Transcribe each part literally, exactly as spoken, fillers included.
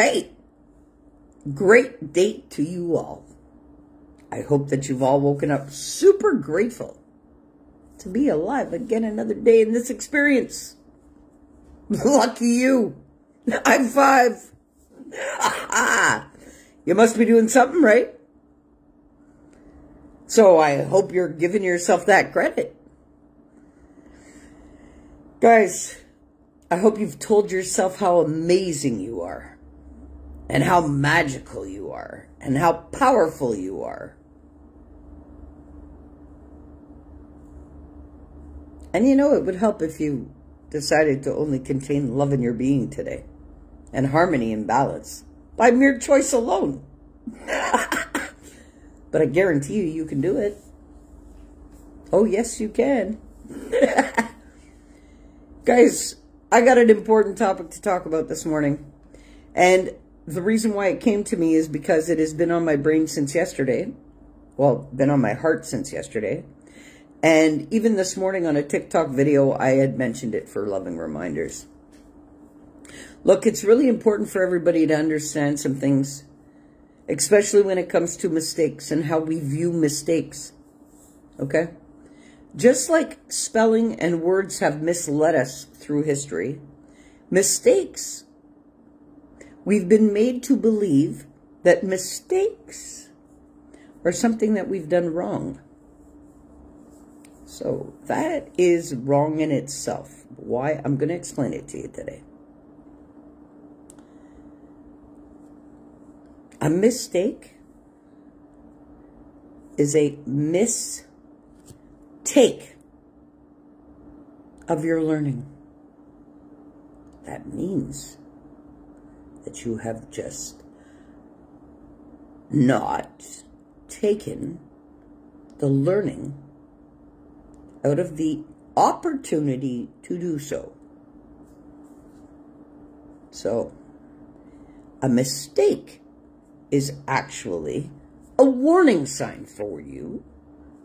Hey, great date to you all. I hope that you've all woken up super grateful to be alive again another day in this experience. Lucky you. High five. You must be doing something, right? So I hope you're giving yourself that credit. Guys, I hope you've told yourself how amazing you are, and how magical you are, and how powerful you are. And you know, it would help if you decided to only contain love in your being today, and harmony and balance, by mere choice alone. But I guarantee you, you can do it. Oh, yes, you can. Guys, I got an important topic to talk about this morning, and the reason why it came to me is because it has been on my brain since yesterday. Well, been on my heart since yesterday. And even this morning on a TikTok video, I had mentioned it for Loving Reminders. Look, it's really important for everybody to understand some things, especially when it comes to mistakes and how we view mistakes. Okay? Just like spelling and words have misled us through history, mistakes... We've been made to believe that mistakes are something that we've done wrong. So that is wrong in itself. Why? I'm going to explain it to you today. A mistake is a mistake of your learning. That means that you have just not taken the learning out of the opportunity to do so. So, a mistake is actually a warning sign for you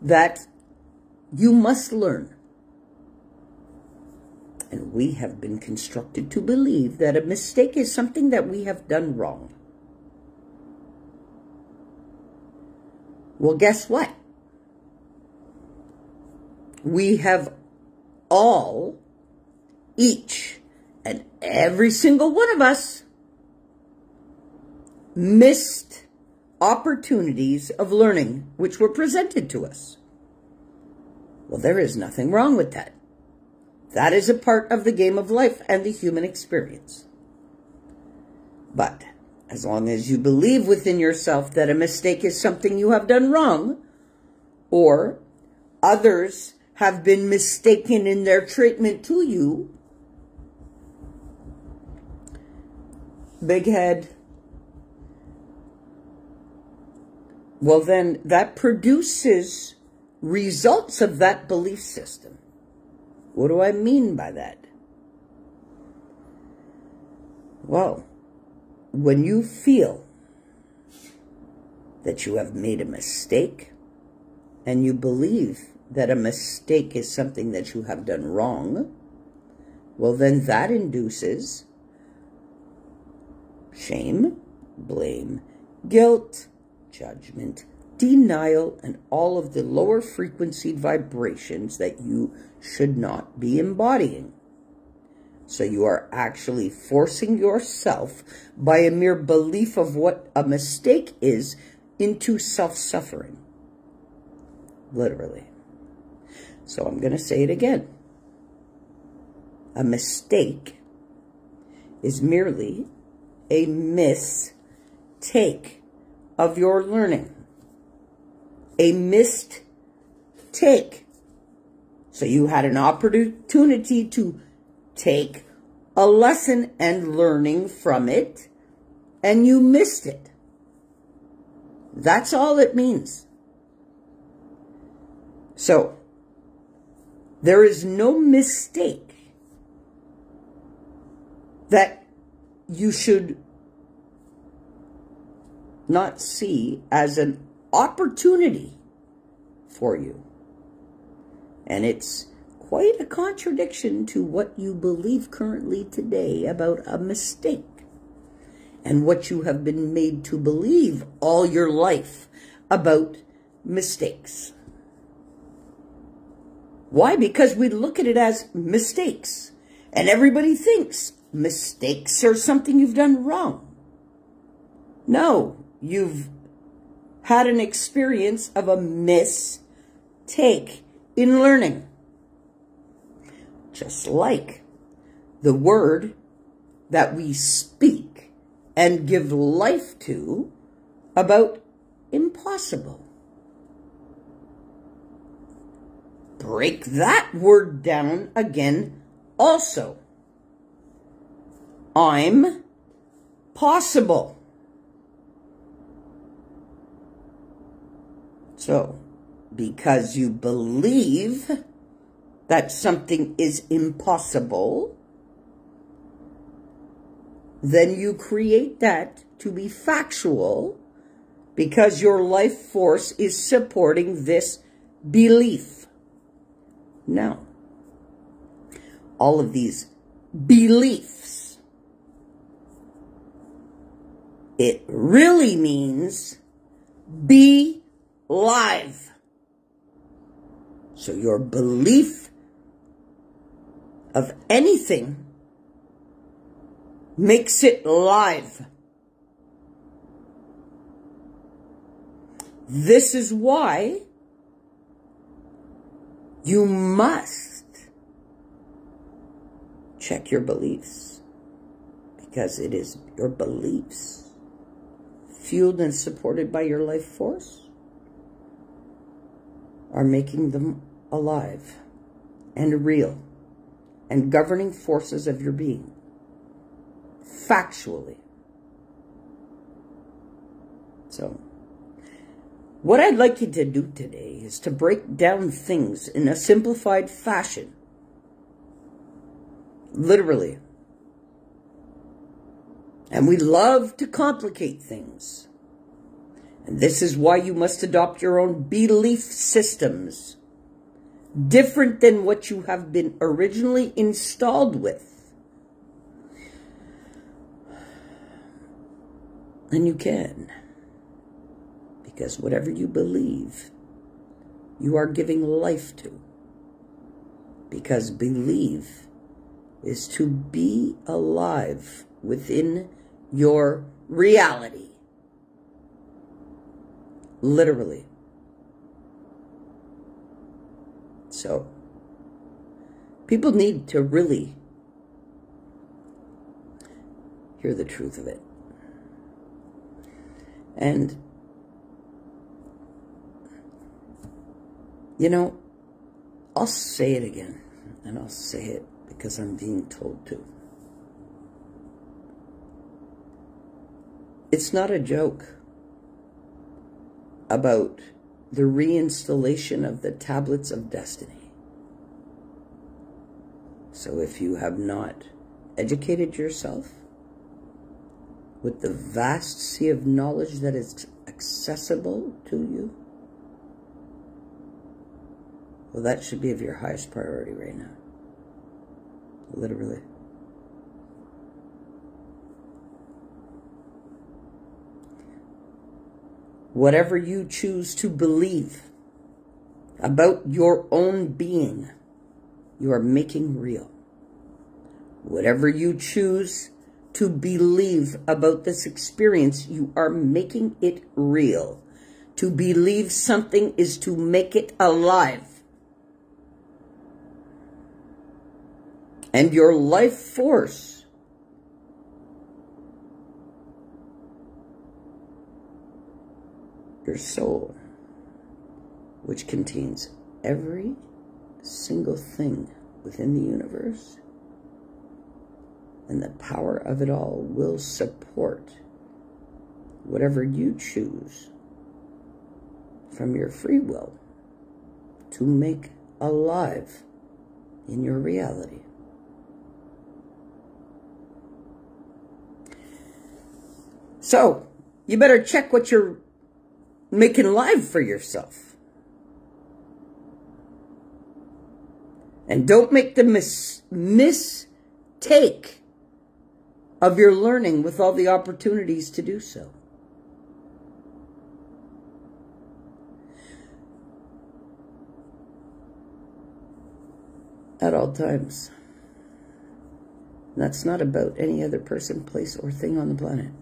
that you must learn. And we have been constructed to believe that a mistake is something that we have done wrong. Well, guess what? We have all, each and every single one of us, missed opportunities of learning which were presented to us. Well, there is nothing wrong with that. That is a part of the game of life and the human experience. But as long as you believe within yourself that a mistake is something you have done wrong, or others have been mistaken in their treatment to you, big head, well then that produces results of that belief system. What do I mean by that? Well, when you feel that you have made a mistake and you believe that a mistake is something that you have done wrong, well, then that induces shame, blame, guilt, judgment, denial, and all of the lower frequency vibrations that you should not be embodying. So you are actually forcing yourself by a mere belief of what a mistake is into self-suffering. Literally. So I'm going to say it again. A mistake is merely a mistake of your learning. A missed take. So you had an opportunity to take a lesson and learning from it, and you missed it. That's all it means. So, there is no mistake that you should not see as an opportunity for you. And it's quite a contradiction to what you believe currently today about a mistake and what you have been made to believe all your life about mistakes. Why? Because we look at it as mistakes, and everybody thinks mistakes are something you've done wrong. No, you've had an experience of a mistake in learning. Just like the word that we speak and give life to about impossible. Break that word down again also. I'm possible. So, because you believe that something is impossible, then you create that to be factual because your life force is supporting this belief. Now, all of these beliefs, it really means be live. So your belief of anything makes it live. This is why you must check your beliefs, because it is your beliefs fueled and supported by your life force are making them alive and real and governing forces of your being factually. So, what I'd like you to do today is to break down things in a simplified fashion. Literally. And we love to complicate things. And this is why you must adopt your own belief systems, different than what you have been originally installed with. And you can. Because whatever you believe, you are giving life to. Because believe is to be alive within your reality. Literally. So, people need to really hear the truth of it. And you know, I'll say it again, and I'll say it because I'm being told to. It's not a joke about the reinstallation of the tablets of destiny. So if you have not educated yourself with the vast sea of knowledge that is accessible to you, well, that should be of your highest priority right now. Literally. Whatever you choose to believe about your own being, you are making real. Whatever you choose to believe about this experience, you are making it real. To believe something is to make it alive. And your life force your soul, which contains every single thing within the universe, and the power of it all will support whatever you choose from your free will to make alive in your reality. So, you better check what you're making live for yourself. And don't make the mis mistake of your learning with all the opportunities to do so. At all times. That's not about any other person, place, or thing on the planet.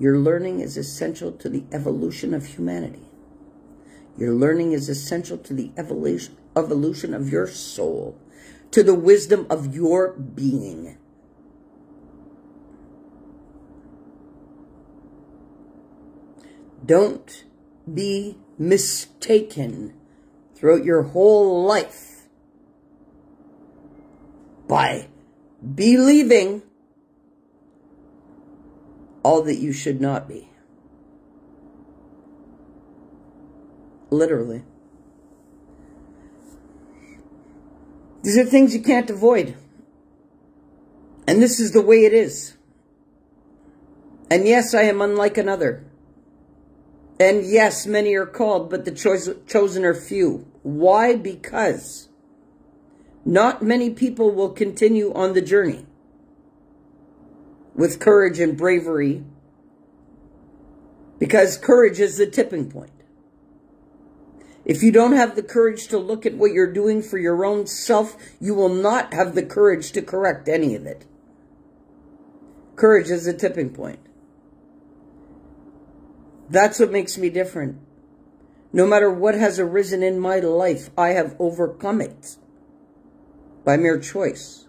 Your learning is essential to the evolution of humanity. Your learning is essential to the evolution, evolution of your soul, to the wisdom of your being. Don't be mistaken throughout your whole life by believing all that you should not be. Literally. These are things you can't avoid. And this is the way it is. And yes, I am unlike another. And yes, many are called, but the choice, chosen are few. Why? Because not many people will continue on the journey with courage and bravery, because courage is the tipping point. If you don't have the courage to look at what you're doing for your own self, you will not have the courage to correct any of it. Courage is the tipping point. That's what makes me different. No matter what has arisen in my life, I have overcome it by mere choice.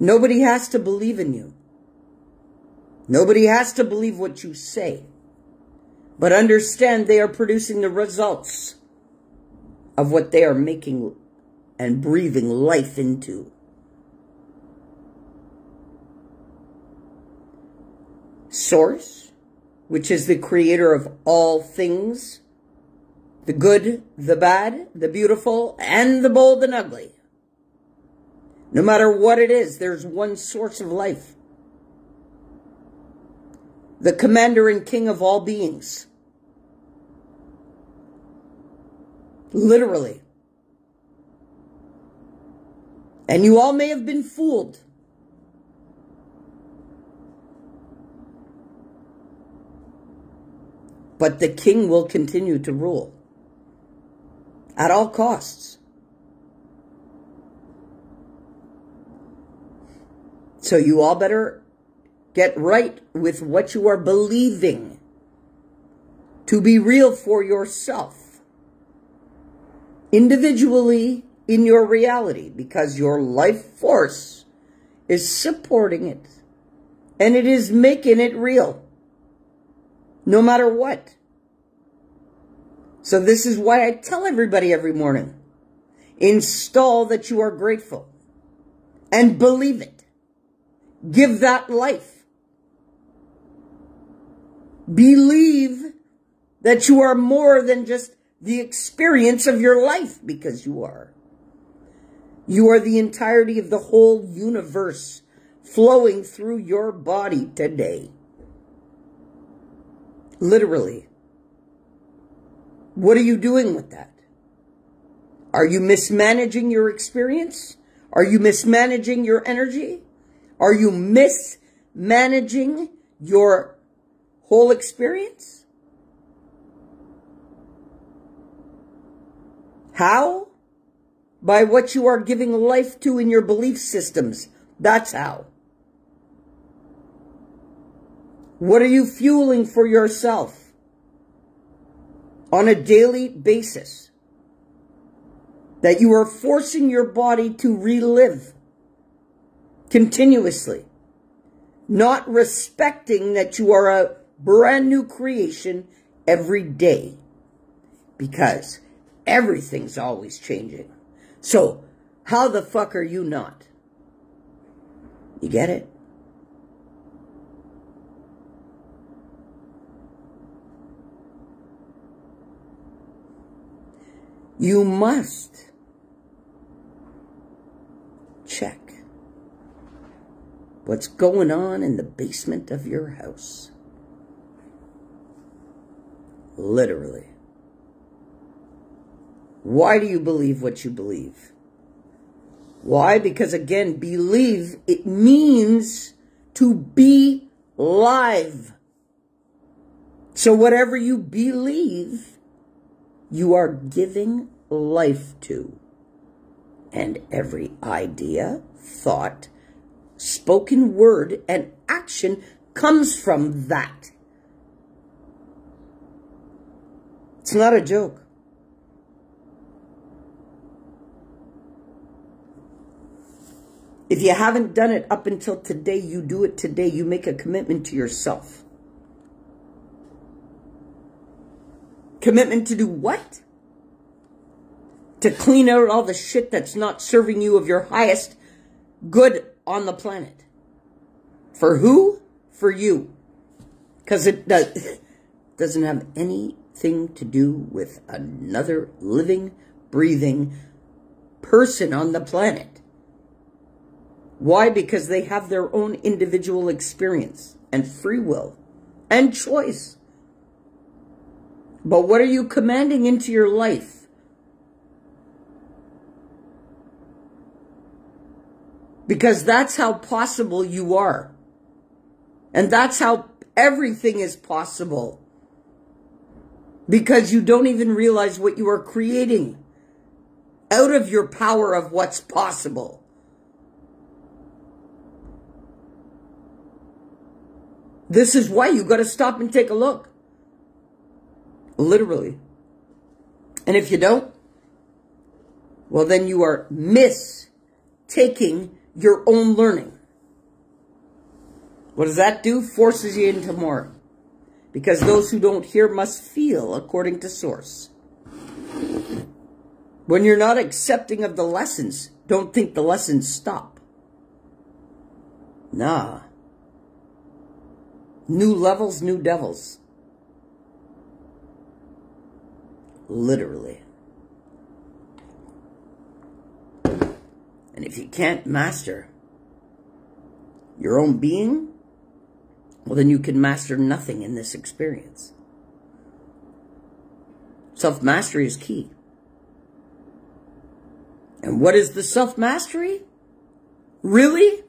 Nobody has to believe in you. Nobody has to believe what you say. But understand they are producing the results of what they are making and breathing life into. Source, which is the creator of all things, the good, the bad, the beautiful, and the bold and ugly. No matter what it is, there's one source of life. The commander and king of all beings. Literally. And you all may have been fooled. But the king will continue to rule. At all costs. So you all better get right with what you are believing to be real for yourself, individually in your reality, because your life force is supporting it and it is making it real, no matter what. So this is why I tell everybody every morning, install that you are grateful and believe it. Give that life. Believe that you are more than just the experience of your life, because you are. You are the entirety of the whole universe flowing through your body today. Literally. What are you doing with that? Are you mismanaging your experience? Are you mismanaging your energy? Are you mismanaging your whole experience? How? By what you are giving life to in your belief systems. That's how. What are you fueling for yourself on a daily basis that you are forcing your body to relive? Continuously, not respecting that you are a brand new creation every day, because everything's always changing. So how the fuck are you not? You get it? You must check what's going on in the basement of your house. Literally. Why do you believe what you believe? Why? Because again, believe, it means to be live. So whatever you believe, you are giving life to. And every idea, thought, spoken word, and action comes from that. It's not a joke. If you haven't done it up until today, you do it today. You make a commitment to yourself. Commitment to do what? To clean out all the shit that's not serving you of your highest good on the planet. For who? For you. Because it does, doesn't have anything to do with another living, breathing person on the planet. Why? Because they have their own individual experience and free will and choice. But what are you commanding into your life? Because that's how possible you are. And that's how everything is possible. Because you don't even realize what you are creating out of your power of what's possible. This is why you got to stop and take a look. Literally. And if you don't, well, then you are mistaking your own learning. What does that do? Forces you into more. Because those who don't hear must feel, according to source. When you're not accepting of the lessons, don't think the lessons stop. Nah. New levels, new devils. Literally. And if you can't master your own being, well, then you can master nothing in this experience. Self-mastery is key. And what is the self-mastery? Really?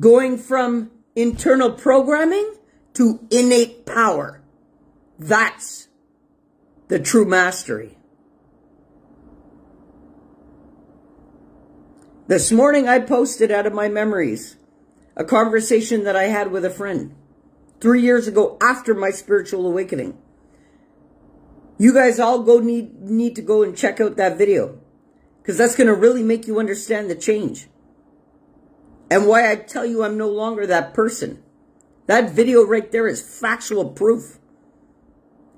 Going from internal programming to innate power. That's the true mastery. This morning I posted out of my memories a conversation that I had with a friend three years ago after my spiritual awakening. You guys all go need, need to go and check out that video, because that's going to really make you understand the change. And why I tell you I'm no longer that person. That video right there is factual proof.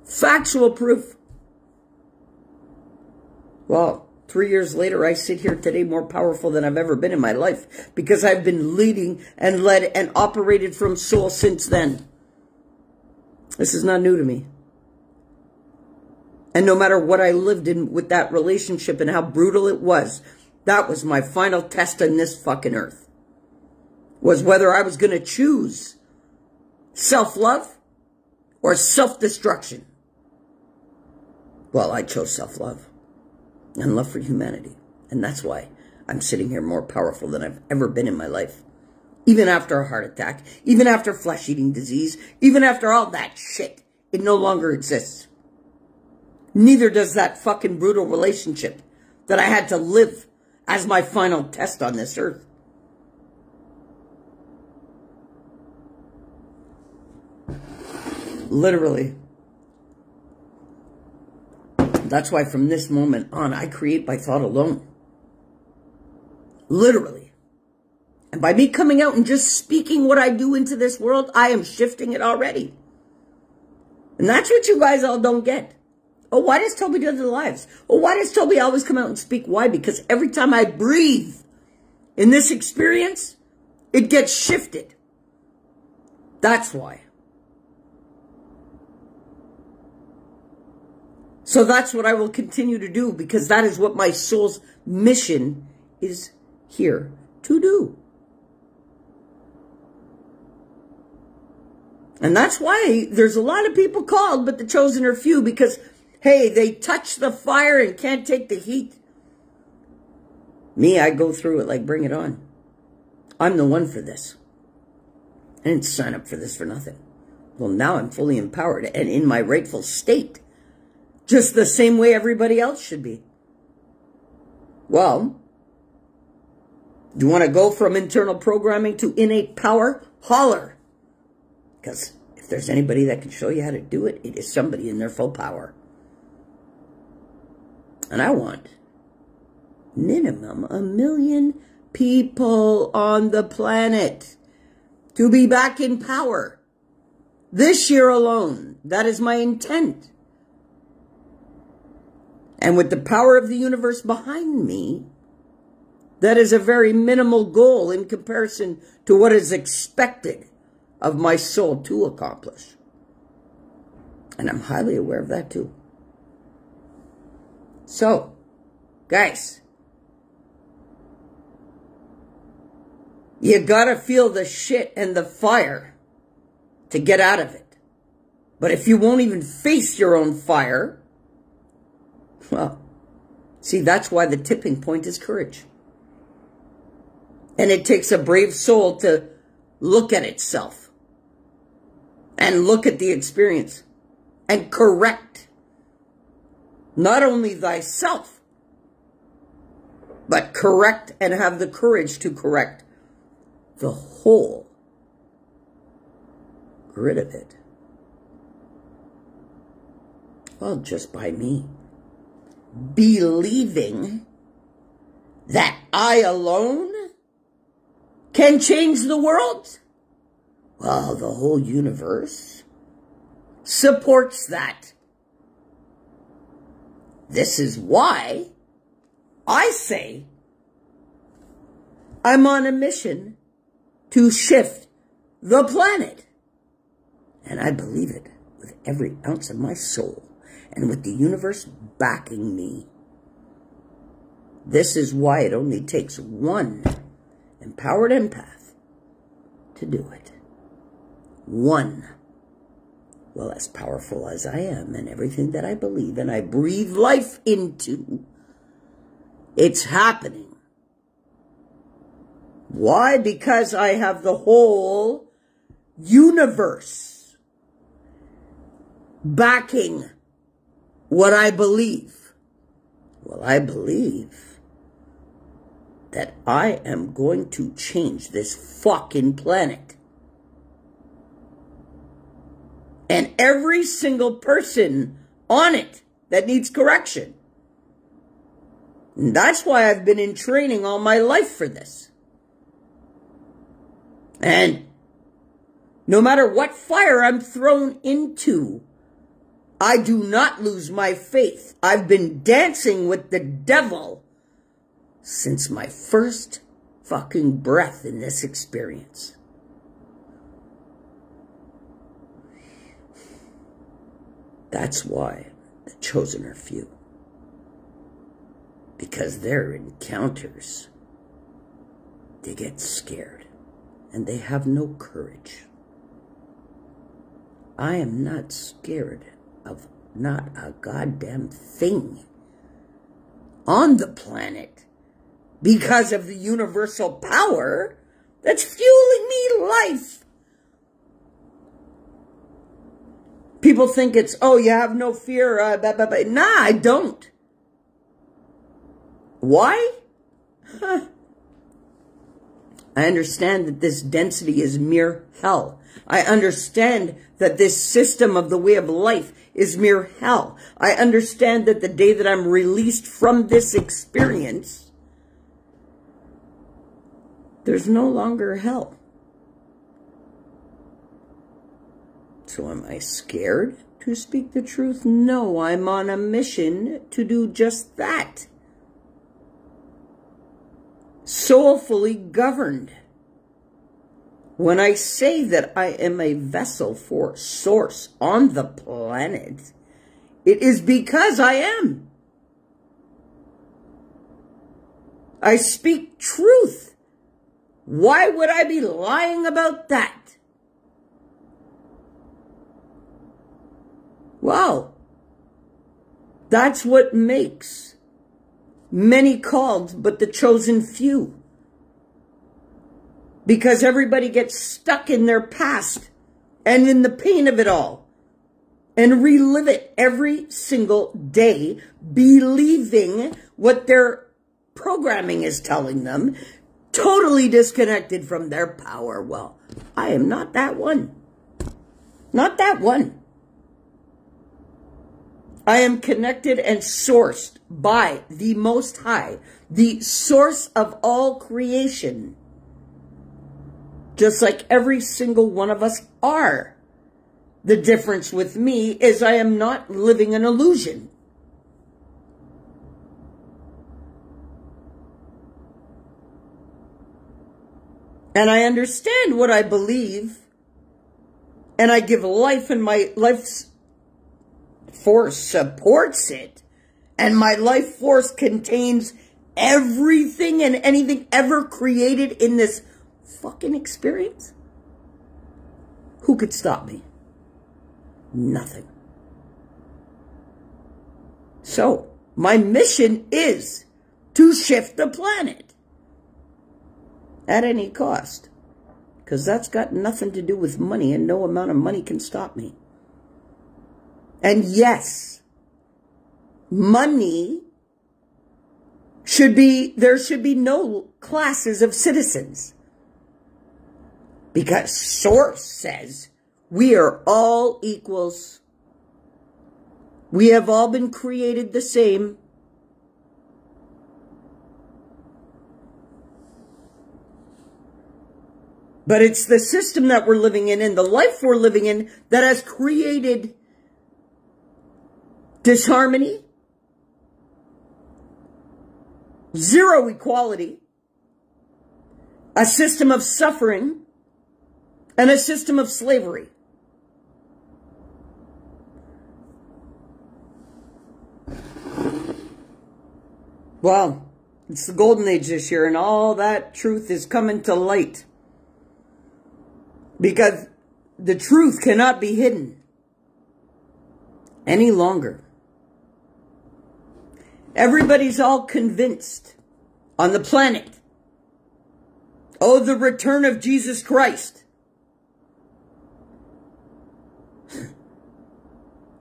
Factual proof. Well, three years later, I sit here today more powerful than I've ever been in my life. Because I've been leading and led and operated from soul since then. This is not new to me. And no matter what I lived in with that relationship and how brutal it was, that was my final test on this fucking earth. Was whether I was going to choose self-love or self-destruction. Well, I chose self-love and love for humanity. And that's why I'm sitting here more powerful than I've ever been in my life. Even after a heart attack, even after flesh-eating disease, even after all that shit, it no longer exists. Neither does that fucking brutal relationship that I had to live as my final test on this earth. Literally. That's why from this moment on, I create by thought alone. Literally. And by me coming out and just speaking what I do into this world, I am shifting it already. And that's what you guys all don't get. Oh, why does Toby do the lives? Oh, why does Toby always come out and speak? Why? Because every time I breathe in this experience, it gets shifted. That's why. So that's what I will continue to do, because that is what my soul's mission is here to do. And that's why there's a lot of people called, but the chosen are few, because, hey, they touch the fire and can't take the heat. Me, I go through it like, bring it on. I'm the one for this. I didn't sign up for this for nothing. Well, now I'm fully empowered and in my rightful state, just the same way everybody else should be. Well, do you want to go from internal programming to innate power? Holler. Because if there's anybody that can show you how to do it, it is somebody in their full power. And I want minimum a million people on the planet to be back in power. This year alone, that is my intent. And with the power of the universe behind me, that is a very minimal goal in comparison to what is expected of my soul to accomplish. And I'm highly aware of that too. So, guys, you gotta feel the shit and the fire to get out of it. But if you won't even face your own fire, well, see, that's why the tipping point is courage. And it takes a brave soul to look at itself and look at the experience and correct not only thyself, but correct and have the courage to correct the whole grid of it. Well, just by me believing that I alone can change the world? Well, the whole universe supports that. This is why I say I'm on a mission to shift the planet. And I believe it with every ounce of my soul and with the universe backing me. This is why it only takes one empowered empath to do it. One. Well, as powerful as I am and everything that I believe and I breathe life into, it's happening. Why? Because I have the whole universe backing what I believe. Well, I believe that I am going to change this fucking planet. And every single person on it that needs correction. And that's why I've been in training all my life for this. And no matter what fire I'm thrown into, I do not lose my faith. I've been dancing with the devil since my first fucking breath in this experience. That's why the chosen are few. Because their encounters, they get scared and they have no courage. I am not scared of not a goddamn thing on the planet, because of the universal power that's fueling me life. People think it's, oh, you have no fear. Uh, blah, blah, blah. Nah, I don't. Why? Huh. I understand that this density is mere hell. I understand that this system of the way of life is mere hell. I understand that the day that I'm released from this experience, there's no longer hell. So am I scared to speak the truth? No, I'm on a mission to do just that. Soulfully governed. When I say that I am a vessel for source on the planet, it is because I am. I speak truth. Why would I be lying about that? Well, that's what makes Many called, but the chosen few. Because everybody gets stuck in their past and in the pain of it all and relive it every single day, believing what their programming is telling them, totally disconnected from their power. Well, I am not that one. Not that one. I am connected and sourced by the Most High, the source of all creation. Just like every single one of us are. The difference with me is I am not living an illusion. And I understand what I believe. And I give life, and my life's force supports it. And my life force contains everything and anything ever created in this fucking experience. Who could stop me? Nothing. So, my mission is to shift the planet at any cost, because that's got nothing to do with money, and no amount of money can stop me. And yes, money should be, there should be no classes of citizens, because Source says we are all equals. We have all been created the same. But it's the system that we're living in and the life we're living in that has created disharmony, zero equality, a system of suffering, and a system of slavery. Wow, it's the golden age this year, and all that truth is coming to light. Because the truth cannot be hidden any longer. Everybody's all convinced on the planet. Oh, the return of Jesus Christ.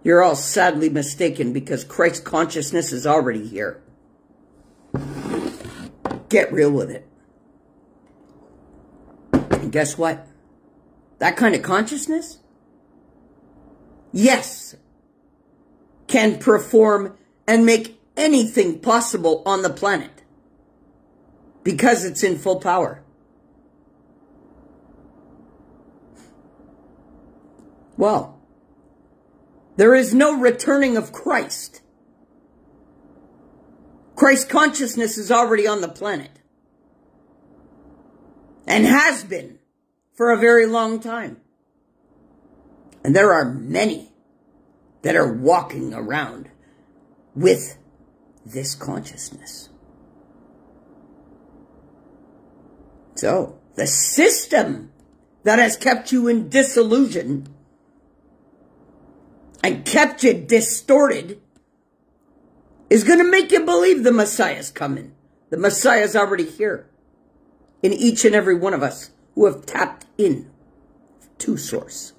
You're all sadly mistaken, because Christ consciousness is already here. Get real with it. And guess what? That kind of consciousness, yes, can perform and make anything possible on the planet, because it's in full power. Well, there is no returning of Christ. Christ consciousness is already on the planet. And has been for a very long time. And there are many that are walking around with this consciousness. So, the system that has kept you in disillusion and kept you distorted is going to make you believe the Messiah's coming. The Messiah's already here in each and every one of us who have tapped in to Source.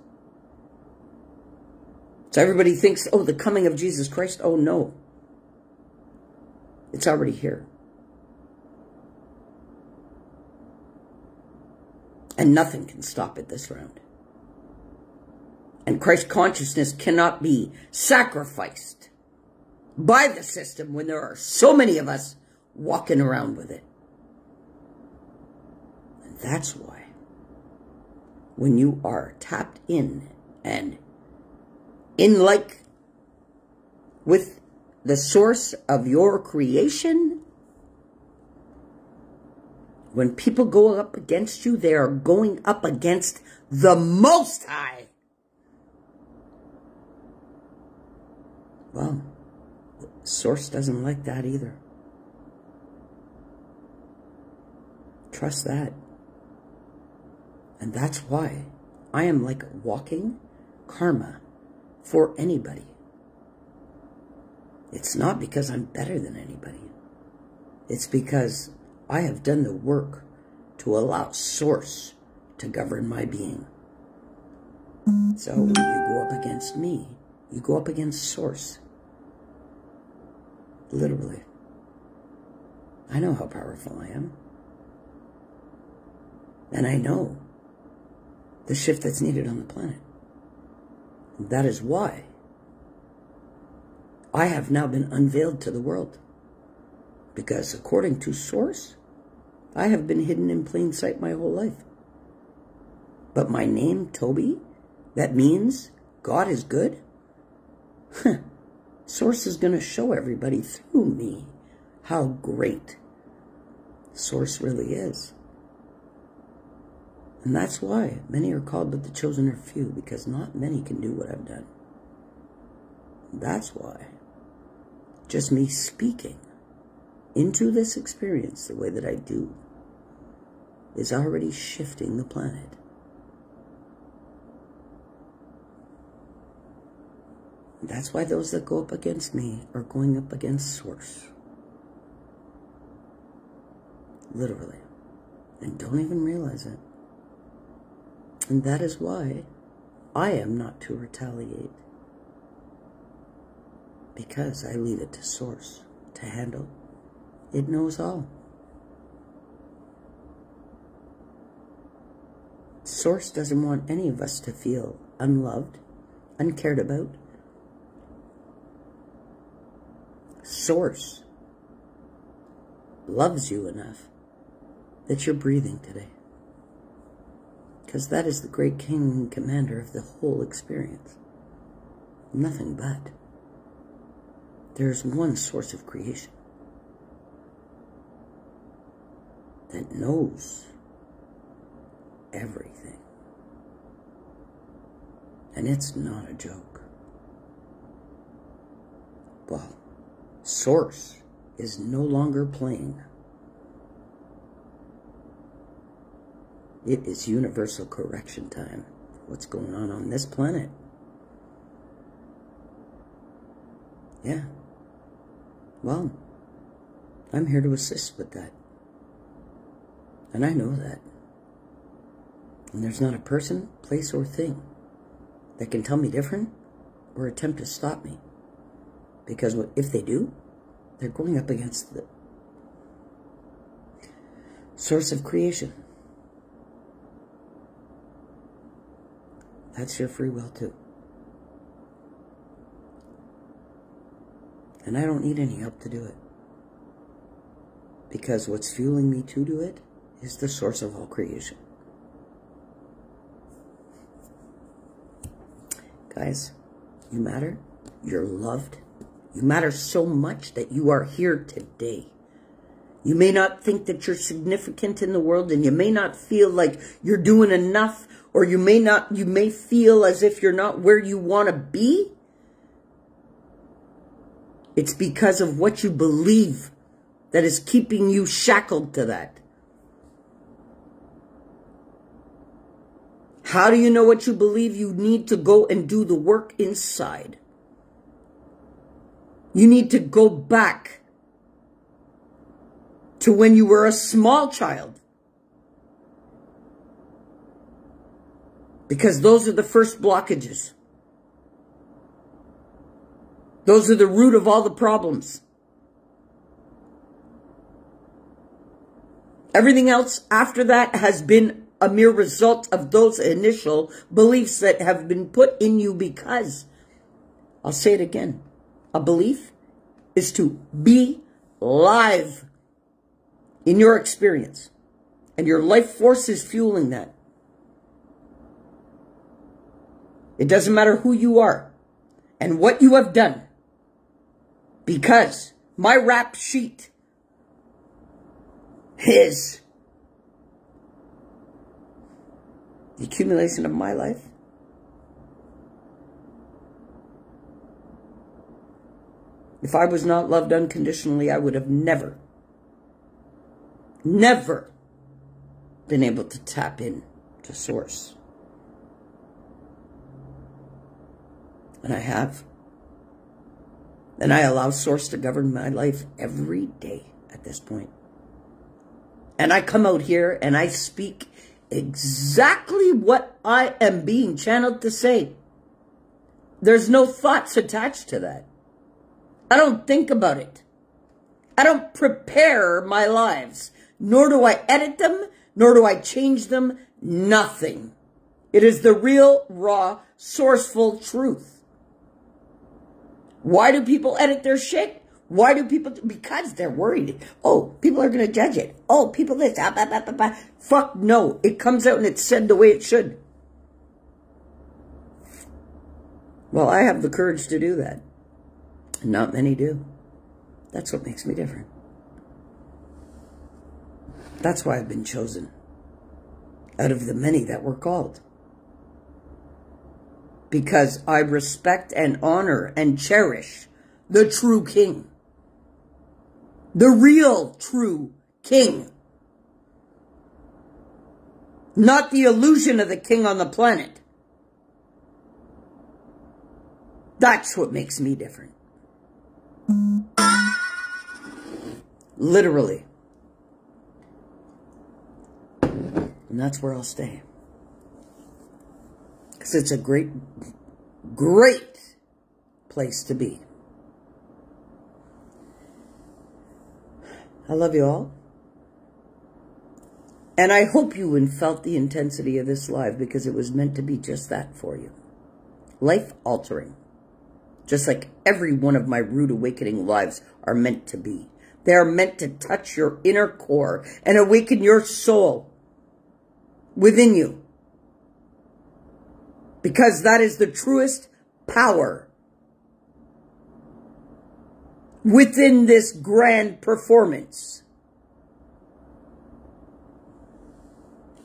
So everybody thinks, oh, the coming of Jesus Christ. Oh, no. It's already here. And nothing can stop it this round. And Christ consciousness cannot be sacrificed by the system when there are so many of us walking around with it. And that's why when you are tapped in and in like with the source of your creation, when people go up against you, they are going up against the Most High. Well, Source doesn't like that either. Trust that. And that's why I am like walking karma for anybody. It's not because I'm better than anybody. It's because I have done the work to allow Source to govern my being. So when you go up against me, you go up against Source. Literally. I know how powerful I am. And I know the shift that's needed on the planet. And that is why I have now been unveiled to the world. Because according to Source, I have been hidden in plain sight my whole life. But my name, Toby, that means God is good? Huh. Source is going to show everybody through me how great Source really is. And that's why many are called, but the chosen are few, because not many can do what I've done. That's why just me speaking into this experience the way that I do is already shifting the planet. That's why those that go up against me are going up against Source. Literally. And don't even realize it. And that is why I am not to retaliate. Because I leave it to Source to handle. It knows all. Source doesn't want any of us to feel unloved, uncared about. Source loves you enough that you're breathing today. Because that is the great king and commander of the whole experience. Nothing but. There is one source of creation that knows everything. And it's not a joke. Well, Source is no longer playing. It is universal correction time. What's going on on this planet? Yeah. Well, I'm here to assist with that. And I know that. And there's not a person, place, or thing that can tell me different or attempt to stop me. Because if they do, they're going up against the source of creation. That's your free will too. And I don't need any help to do it. Because what's fueling me to do it is the source of all creation. Guys, you matter. You're loved. You matter so much that you are here today. You may not think that you're significant in the world, and you may not feel like you're doing enough, or you may not, you may feel as if you're not where you want to be. It's because of what you believe that is keeping you shackled to that. How do you know what you believe? You need to go and do the work inside. You need to go back to when you were a small child. Because those are the first blockages. Those are the root of all the problems. Everything else after that has been a mere result of those initial beliefs that have been put in you because, I'll say it again, a belief is to be live in your experience. And your life force is fueling that. It doesn't matter who you are and what you have done. Because my rap sheet is the accumulation of my life. If I was not loved unconditionally, I would have never, never been able to tap in to Source. And I have. And I allow Source to govern my life every day. at this point. And I come out here and I speak exactly what I am being channeled to say. There's no thoughts attached to that. I don't think about it. I don't prepare my lives, nor do I edit them, nor do I change them, nothing. It is the real, raw, sourceful truth. Why do people edit their shit? Why do people? Because they're worried. Oh, people are going to judge it. Oh, people this. Ah, bah, bah, bah, bah. Fuck no. It comes out and it's said the way it should. Well, I have the courage to do that. And not many do. That's what makes me different. That's why I've been chosen. Out of the many that were called. Because I respect and honor and cherish the true king. The real true king. Not the illusion of the king on the planet. That's what makes me different. Literally. And that's where I'll stay. Because it's a great, great place to be. I love you all. And I hope you felt the intensity of this live, because it was meant to be just that for you. Life-altering. Just like every one of my Rude Awakening lives are meant to be. They are meant to touch your inner core and awaken your soul within you. Because that is the truest power within this grand performance.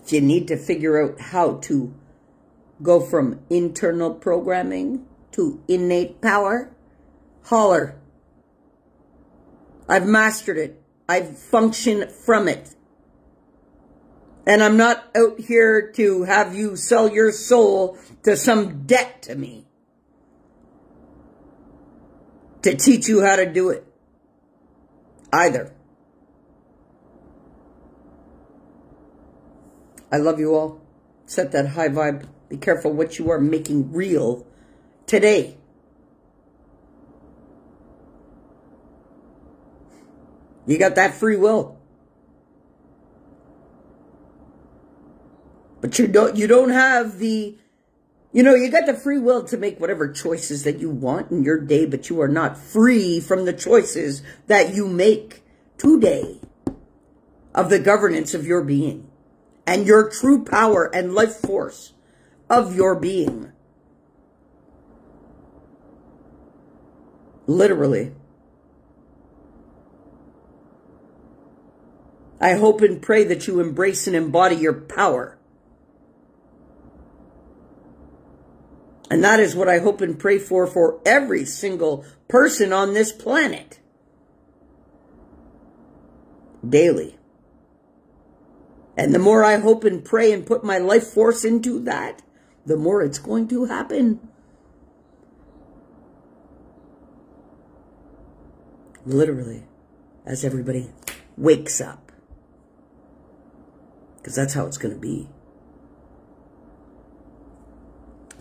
If you need to figure out how to go from internal programming to innate power, holler. I've mastered it. I've functioned from it. And I'm not out here to have you sell your soul to some debt to me. To teach you how to do it. Either. I love you all. Set that high vibe. Be careful what you are making real today. You got that free will. But you don't, you don't have the... You know, you got the free will to make whatever choices that you want in your day, but you are not free from the choices that you make today of the governance of your being and your true power and life force of your being. Literally. I hope and pray that you embrace and embody your power. And that is what I hope and pray for for every single person on this planet. Daily. And the more I hope and pray and put my life force into that, the more it's going to happen. Literally. As everybody wakes up. Because that's how it's going to be.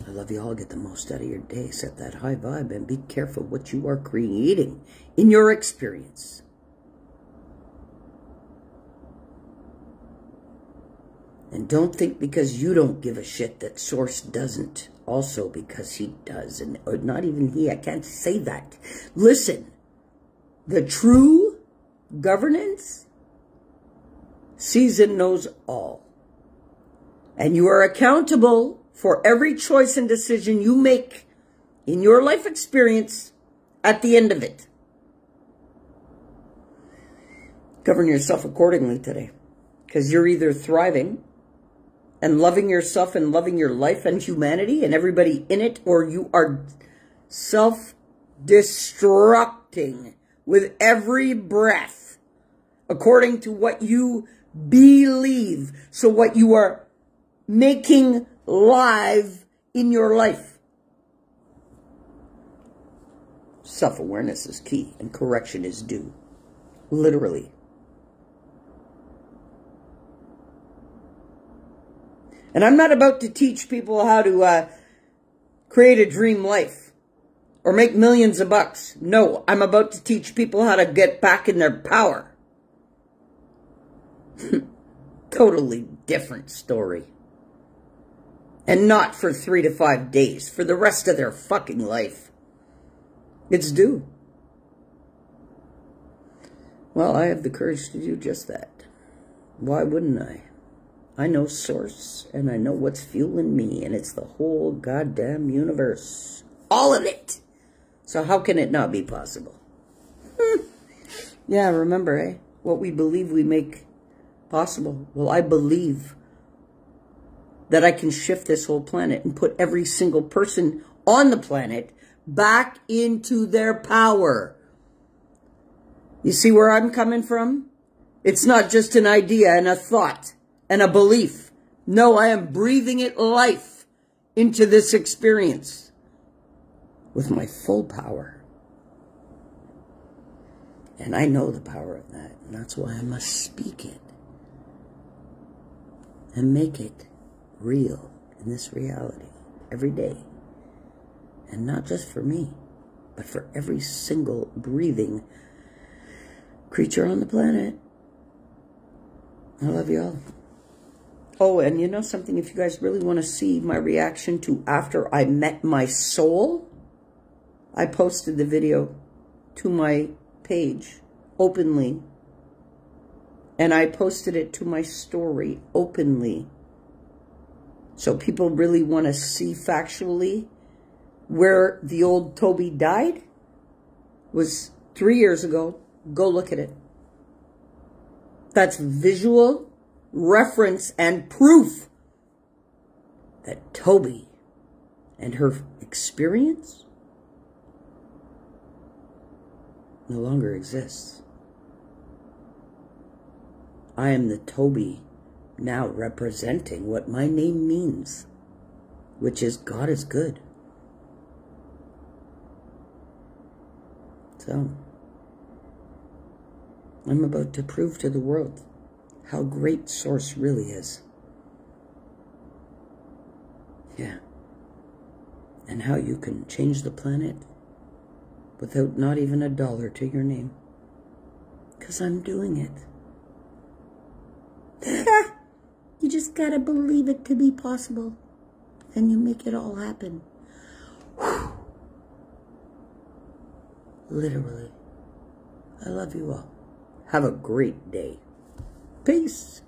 I love you all. Get the most out of your day. Set that high vibe and be careful what you are creating in your experience. And don't think because you don't give a shit that Source doesn't. Also because he does. And or not even he. I can't say that. Listen. The true governance sees and knows all. And you are accountable for every choice and decision you make in your life experience at the end of it. Govern yourself accordingly today. Because you're either thriving and loving yourself and loving your life and humanity and everybody in it, or you are self-destructing with every breath according to what you believe. So what you are making live in your life. Self-awareness is key and correction is due. literally. And I'm not about to teach people how to uh, create a dream life or make millions of bucks. No, I'm about to teach people how to get back in their power. Totally different story. And not for three to five days, for the rest of their fucking life. It's due. Well, I have the courage to do just that. Why wouldn't I? I know source, and I know what's fueling me, and it's the whole goddamn universe. All of it. So how can it not be possible? Yeah, remember, eh? What we believe we make possible. Well, I believe that I can shift this whole planet and put every single person on the planet back into their power. You see where I'm coming from? It's not just an idea and a thought and a belief. No, I am breathing it life into this experience with my full power. And I know the power of that, and that's why I must speak it and make it real in this reality every day. And not just for me, but for every single breathing creature on the planet. I love you all. Oh, and you know something? If you guys really want to see my reaction to after I met my soul, I posted the video to my page openly, and I posted it to my story openly, so people really want to see factually where the old Toby died. Was three years ago. Go look at it. That's visual reference and proof that Toby and her experience no longer exists. I am the Toby now representing what my name means, which is God is good. So, I'm about to prove to the world how great Source really is. Yeah. And how you can change the planet without not even a dollar to your name. Because I'm doing it. You just gotta believe it to be possible. Then you make it all happen. Whew. Literally. I love you all. Have a great day. Peace.